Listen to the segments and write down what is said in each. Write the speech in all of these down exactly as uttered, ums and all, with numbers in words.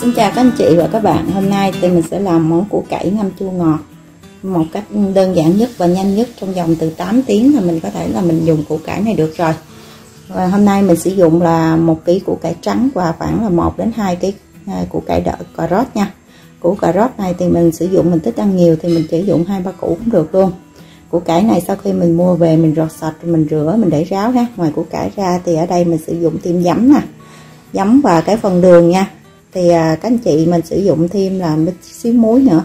Xin chào các anh chị và các bạn. Hôm nay thì mình sẽ làm món củ cải ngâm chua ngọt một cách đơn giản nhất và nhanh nhất. Trong vòng từ tám tiếng là mình có thể là mình dùng củ cải này được rồi. Và hôm nay mình sử dụng là một ký củ cải trắng và khoảng là một đến hai ký củ cải đợi cà rốt nha. Củ cà rốt này thì mình sử dụng, mình thích ăn nhiều thì mình sử dụng hai ba củ cũng được luôn. Củ cải này sau khi mình mua về mình rọt sạch, mình rửa, mình để ráo ha. Ngoài củ cải ra thì ở đây mình sử dụng thêm giấm nè, giấm và cái phần đường nha. Thì các anh chị mình sử dụng thêm là một xíu muối nữa.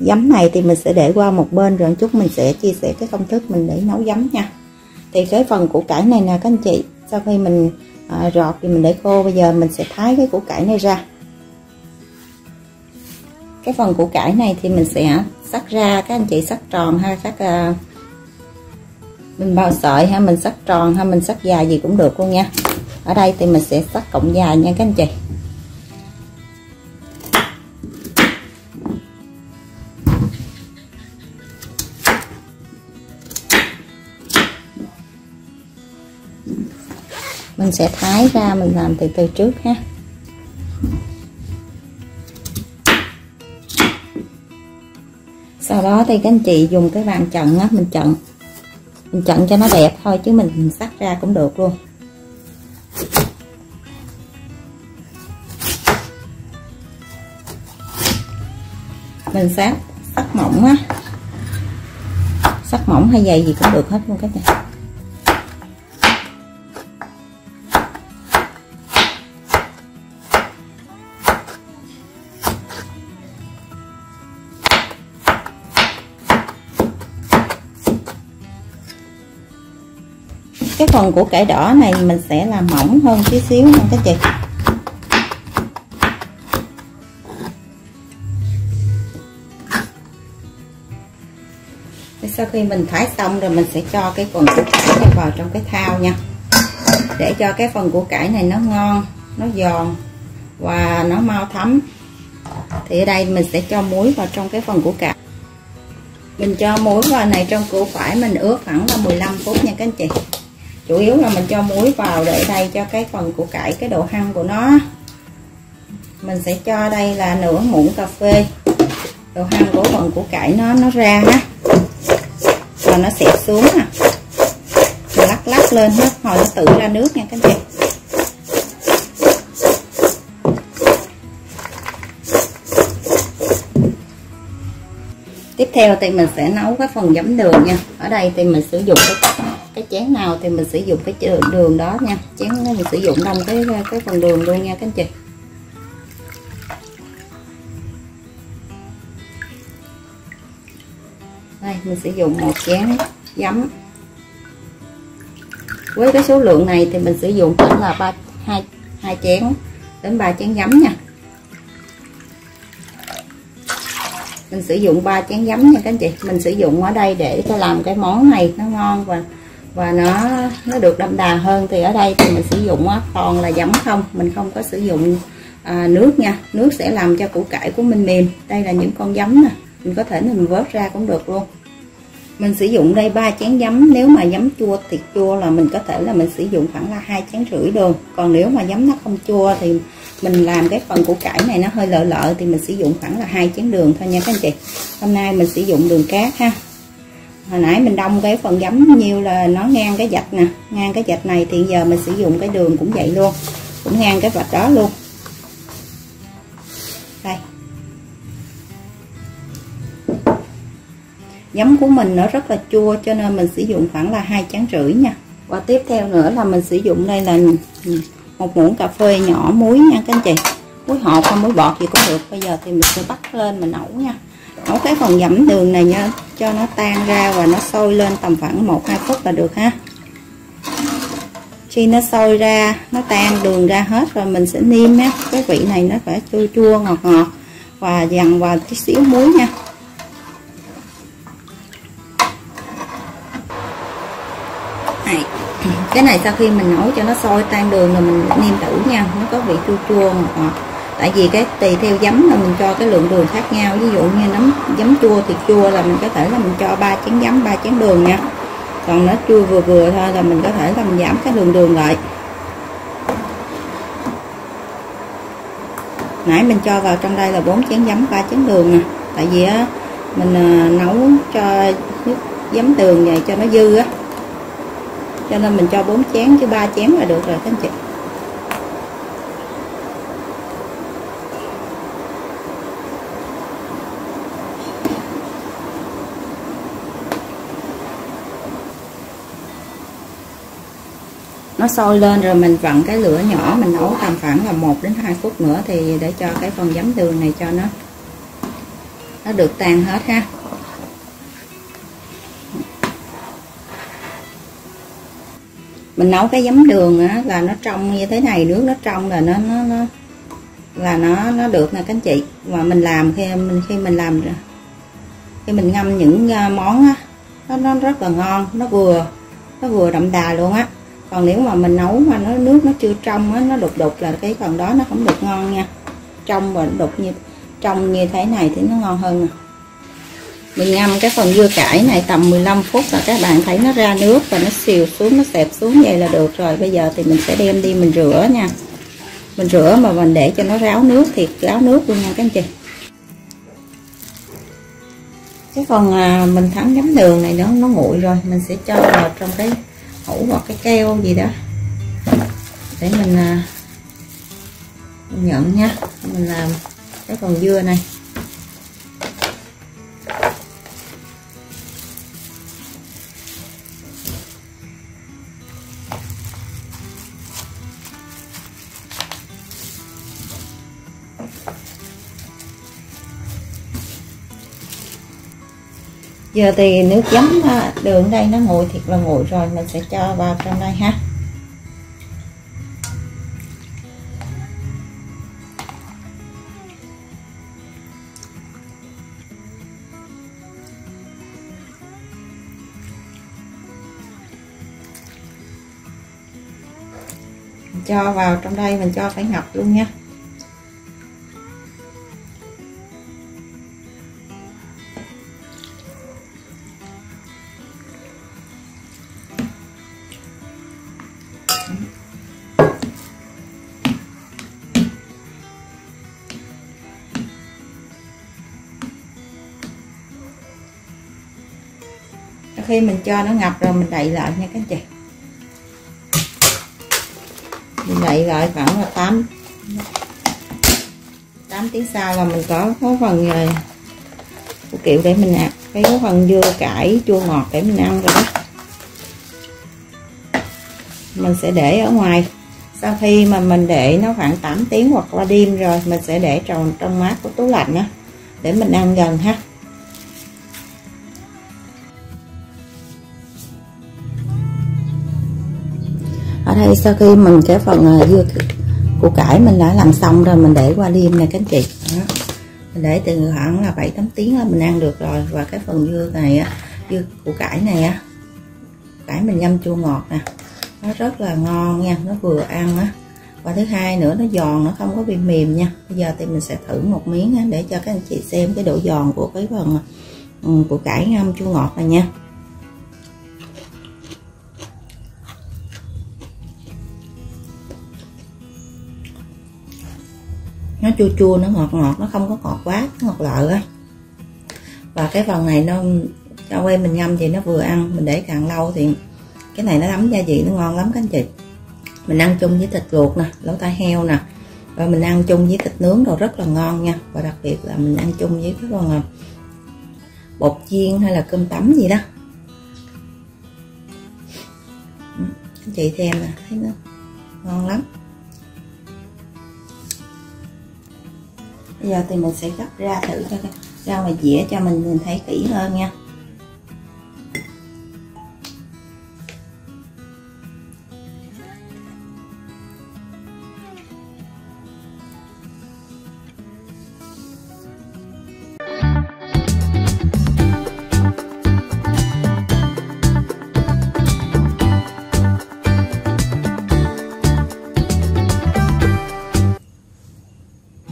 Giấm này thì mình sẽ để qua một bên rồi một chút mình sẽ chia sẻ cái công thức mình để nấu giấm nha. Thì cái phần củ cải này nè các anh chị, sau khi mình à, rọt thì mình để khô. Bây giờ mình sẽ thái cái củ cải này ra. Cái phần củ cải này thì mình sẽ xắt ra, các anh chị xắt tròn ha, xắt à, mình bao sợi ha, mình xắt tròn ha, mình xắt dài gì cũng được luôn nha. Ở đây thì mình sẽ xắt cọng dài nha các anh chị. Mình sẽ thái ra, mình làm từ từ trước ha. Sau đó thì các anh chị dùng cái bàn chận á, mình chận mình chận cho nó đẹp thôi, chứ mình xắt ra cũng được luôn. Mình xắt xắt mỏng á, xắt mỏng hay dày gì cũng được hết luôn các chị. Cái phần củ cải đỏ này mình sẽ làm mỏng hơn tí xíu nha các chị. Sau khi mình thái xong rồi mình sẽ cho cái phần củ cải này vào trong cái thau nha, để cho cái phần củ cải này nó ngon, nó giòn và nó mau thấm. Thì ở đây mình sẽ cho muối vào trong cái phần củ cải. Mình cho muối vào này trong củ cải mình ướp khoảng là mười lăm phút nha các anh chị. Chủ yếu là mình cho muối vào để đây cho cái phần củ cải cái độ hăng của nó. Mình sẽ cho đây là nửa muỗng cà phê. Độ hăng của phần củ cải nó nó ra ha. Rồi nó xẹp xuống ha. Mình lắc lắc lên hết hồi nó tự ra nước nha các anh chị. Tiếp theo thì mình sẽ nấu cái phần giấm đường nha. Ở đây thì mình sử dụng cái, cái chén nào thì mình sử dụng cái đường đó nha. Chén mình sử dụng đông cái cái phần đường luôn nha các anh chị. Đây mình sử dụng một chén giấm. Với cái số lượng này thì mình sử dụng khoảng là ba hai hai chén đến ba chén giấm nha. Mình sử dụng ba chén giấm nha các anh chị. Mình sử dụng ở đây để cho làm cái món này nó ngon và và nó nó được đậm đà hơn. Thì ở đây thì mình sử dụng toàn là giấm không, mình không có sử dụng à, nước nha. Nước sẽ làm cho củ cải của mình mềm. Đây là những con giấm nè, mình có thể mình vớt ra cũng được luôn. Mình sử dụng đây ba chén giấm. Nếu mà giấm chua thiệt chua là mình có thể là mình sử dụng khoảng là hai chén rưỡi đường. Còn nếu mà giấm nó không chua thì mình làm cái phần củ cải này nó hơi lợ lợ thì mình sử dụng khoảng là hai chén đường thôi nha các anh chị. Hôm nay mình sử dụng đường cát ha. Hồi nãy mình đông cái phần giấm nhiều là nó ngang cái vạch nè, ngang cái vạch này thì giờ mình sử dụng cái đường cũng vậy luôn, cũng ngang cái vạch đó luôn. Đây. Giấm của mình nó rất là chua cho nên mình sử dụng khoảng là hai chén rưỡi nha. Và tiếp theo nữa là mình sử dụng đây là một muỗng cà phê nhỏ muối nha các anh chị. Muối hột hay muối bọt gì cũng được. Bây giờ thì mình sẽ bắt lên mình nấu nha. Nấu cái phần giấm đường này nha, cho nó tan ra và nó sôi lên tầm khoảng một hai phút là được ha. Khi nó sôi ra, nó tan đường ra hết rồi mình sẽ nêm á. Cái vị này nó phải chua chua ngọt ngọt và dằn vào tí xíu muối nha. Cái này sau khi mình nấu cho nó sôi tan đường rồi mình nêm thử nha, nó có vị chua chua ngọt ngọt. Tại vì cái tùy theo giấm là mình cho cái lượng đường khác nhau. Ví dụ như nấm giấm chua thì chua là mình có thể là mình cho ba chén giấm ba chén đường nha. Còn nó chua vừa vừa thôi là mình có thể là mình giảm cái lượng đường lại. Nãy mình cho vào trong đây là bốn chén giấm, ba chén đường nè. Tại vì á, mình nấu cho nước giấm đường này cho nó dư á, cho nên mình cho bốn chén chứ ba chén là được rồi các anh chị. Nó sôi lên rồi mình vặn cái lửa nhỏ, mình nấu tầm khoảng là một đến hai phút nữa thì để cho cái phần giấm đường này cho nó nó được tan hết ha. Mình nấu cái giấm đường á là nó trong như thế này, nước nó trong là nó nó, nó là nó nó được nè các anh chị. Mà mình làm khi mình khi mình làm khi mình ngâm những món á nó nó rất là ngon, nó vừa nó vừa đậm đà luôn á. Còn nếu mà mình nấu mà nó nước nó chưa trong á, nó đục đục là cái phần đó nó không được ngon nha. Trong và đục như trong như thế này thì nó ngon hơn nè. Mình ngâm cái phần dưa cải này tầm mười lăm phút là các bạn thấy nó ra nước và nó xìu xuống, nó xẹp xuống vậy là được rồi. Bây giờ thì mình sẽ đem đi mình rửa nha. Mình rửa mà mình để cho nó ráo nước, thiệt ráo nước luôn nha các anh chị. Cái phần mình thắng giấm đường này nó nó nguội rồi, mình sẽ cho vào trong cái hũ hoặc cái keo gì đó để mình, mình nhận nha. Mình làm cái phần dưa này, giờ thì nước chấm đường đây nó nguội thiệt là nguội rồi, mình sẽ cho vào trong đây ha. Mình cho vào trong đây, mình cho phải ngập luôn nha. Khi mình cho nó ngập rồi mình đậy lại nha các anh chị. Mình đậy lại khoảng là tám tiếng sau là mình có có phần phụ kiểu để mình ăn cái phần dưa cải chua ngọt để mình ăn rồi đó. Mình sẽ để ở ngoài. Sau khi mà mình để nó khoảng tám tiếng hoặc qua đêm rồi, mình sẽ để trong trong mát của tủ lạnh á để mình ăn gần ha. Đây, sau khi mình cái phần dưa củ cải mình đã làm xong rồi, mình để qua đêm này các anh chị. Đó. Mình để từ khoảng là bảy tám tiếng là mình ăn được rồi. Và cái phần dưa này á, dưa củ cải này á, cải mình ngâm chua ngọt nè, nó rất là ngon nha, nó vừa ăn á. Và thứ hai nữa nó giòn, nó không có bị mềm nha. Bây giờ thì mình sẽ thử một miếng á, để cho các anh chị xem cái độ giòn của cái phần củ cải ngâm chua ngọt này nha. Nó chua chua, nó ngọt ngọt, nó không có ngọt quá, ngọt lợ á. Và cái phần này nó cho quay mình ngâm thì nó vừa ăn, mình để càng lâu thì cái này nó thấm gia vị, nó ngon lắm các anh chị. Mình ăn chung với thịt luộc nè, lẩu tai heo nè, và mình ăn chung với thịt nướng đồ rất là ngon nha. Và đặc biệt là mình ăn chung với cái con bột chiên hay là cơm tấm gì đó. Anh chị thêm nè, thấy nó ngon lắm. Bây giờ thì mình sẽ gấp ra thử cho ra ngoài dĩa cho mình nhìn thấy kỹ hơn nha.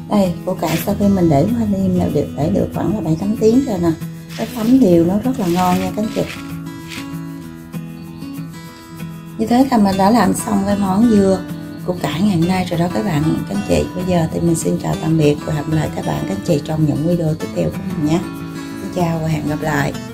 Đây, củ cải sau khi mình để hoa niêm là được để được khoảng là bảy tám tiếng rồi nè. Cái thấm đều nó rất là ngon nha các anh chị. Như thế là mình đã làm xong cái món dưa của cả ngày hôm nay rồi đó các bạn, các anh chị. Bây giờ thì mình xin chào tạm biệt và hẹn gặp lại các bạn, các anh chị trong những video tiếp theo của mình nhé. Xin chào và hẹn gặp lại.